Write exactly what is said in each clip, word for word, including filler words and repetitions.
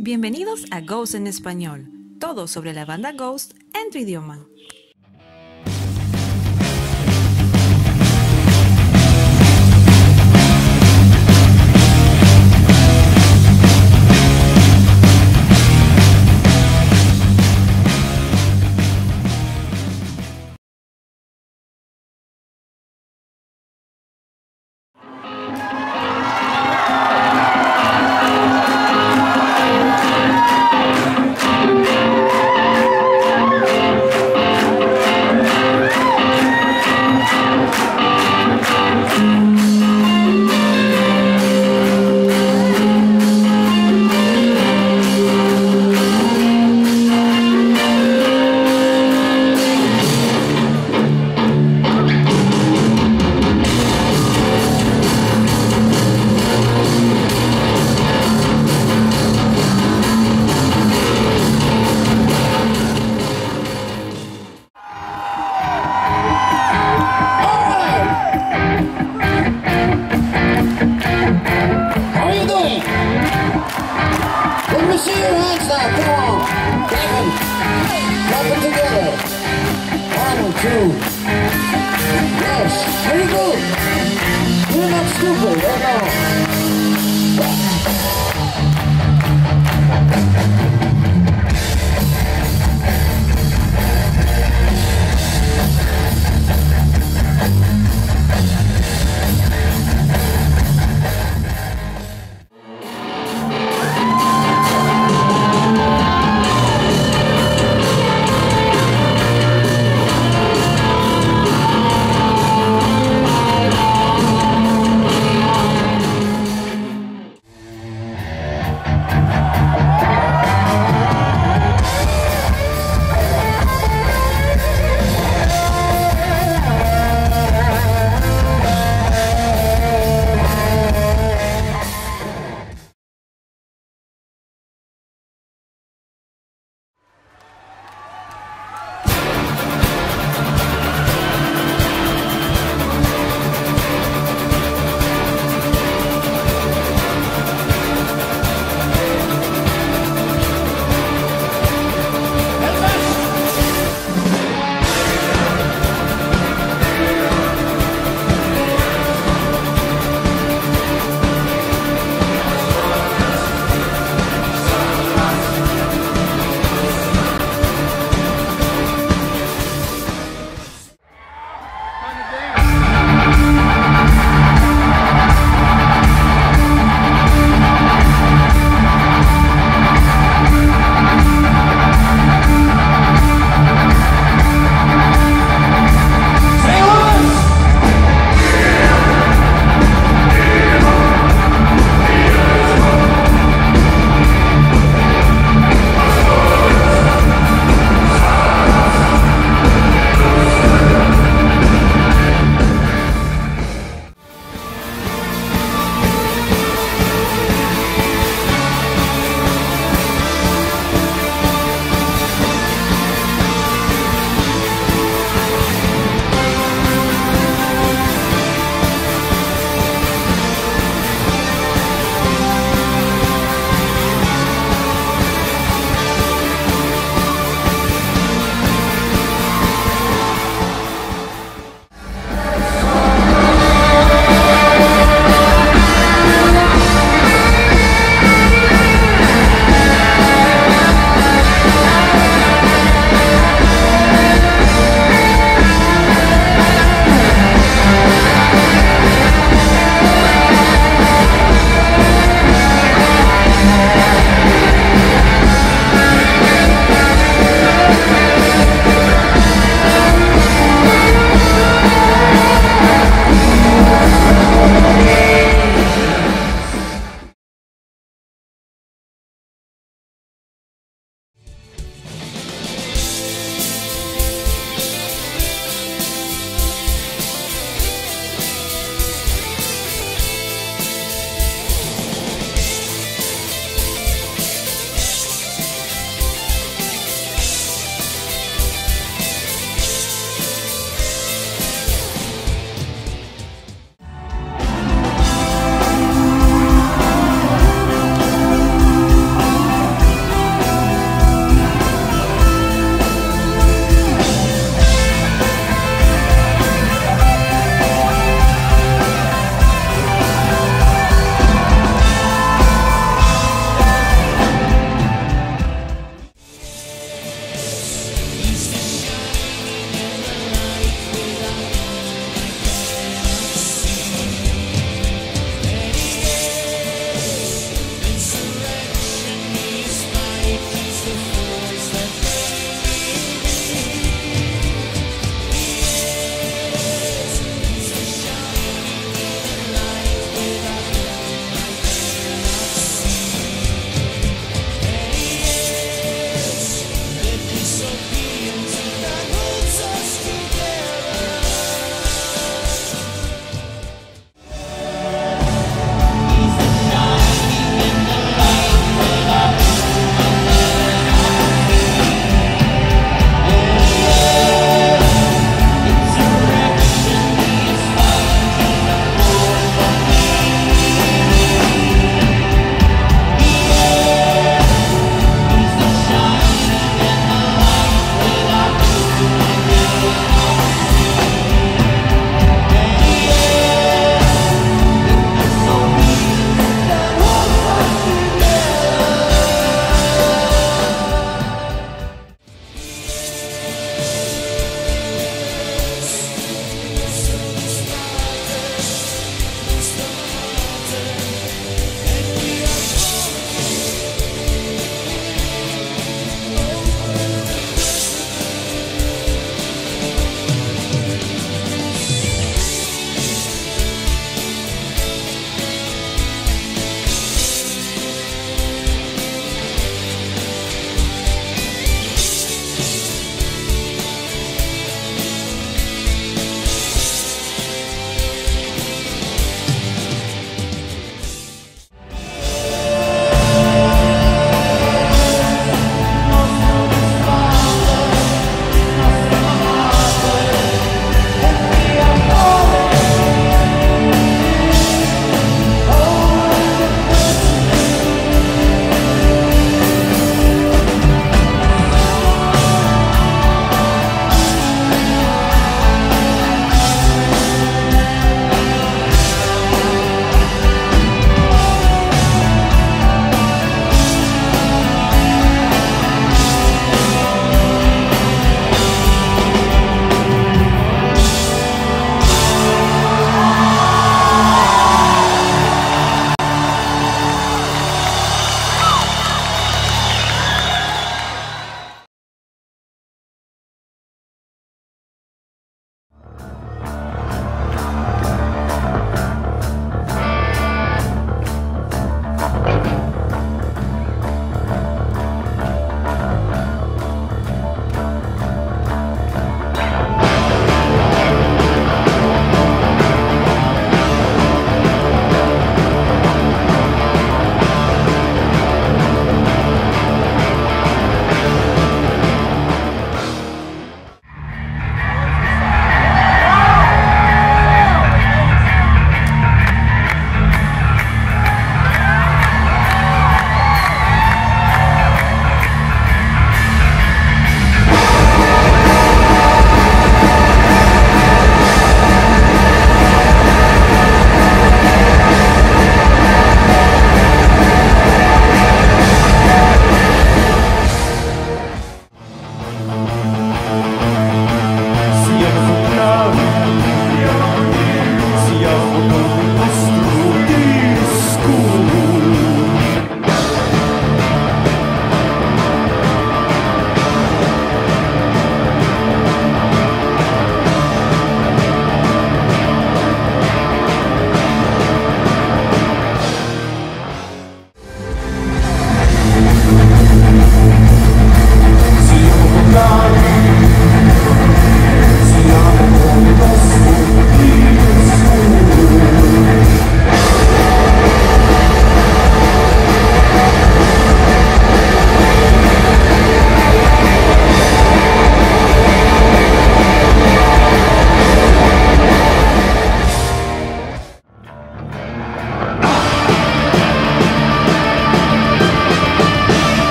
Bienvenidos a Ghost en Español, todo sobre la banda Ghost en tu idioma.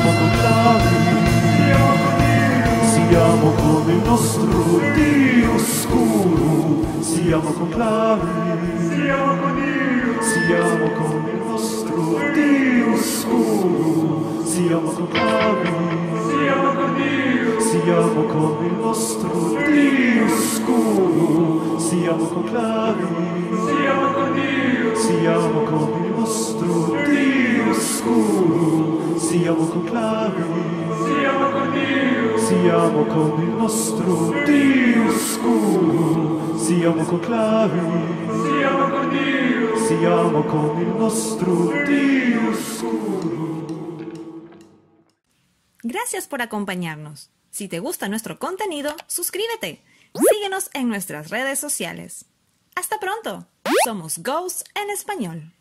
siamo contati, siamo come il nostro Dio oscuro, siamo conclavi, siamo come il nostro Dio oscuro, siamo conclavi, siamo come il nostro Dio oscuro, siamo conclavi, siamo come il nostro Dio oscuro. Siamo conclavi, siamo con Dio, siamo con il nostro Dio oscuro, siamo conclavi, siamo con Dio, siamo con il nostro Dio oscuro. Gracias por acompañarnos. Si te gusta nuestro contenido, suscríbete. Síguenos en nuestras redes sociales. Hasta pronto. Somos Ghost en Español.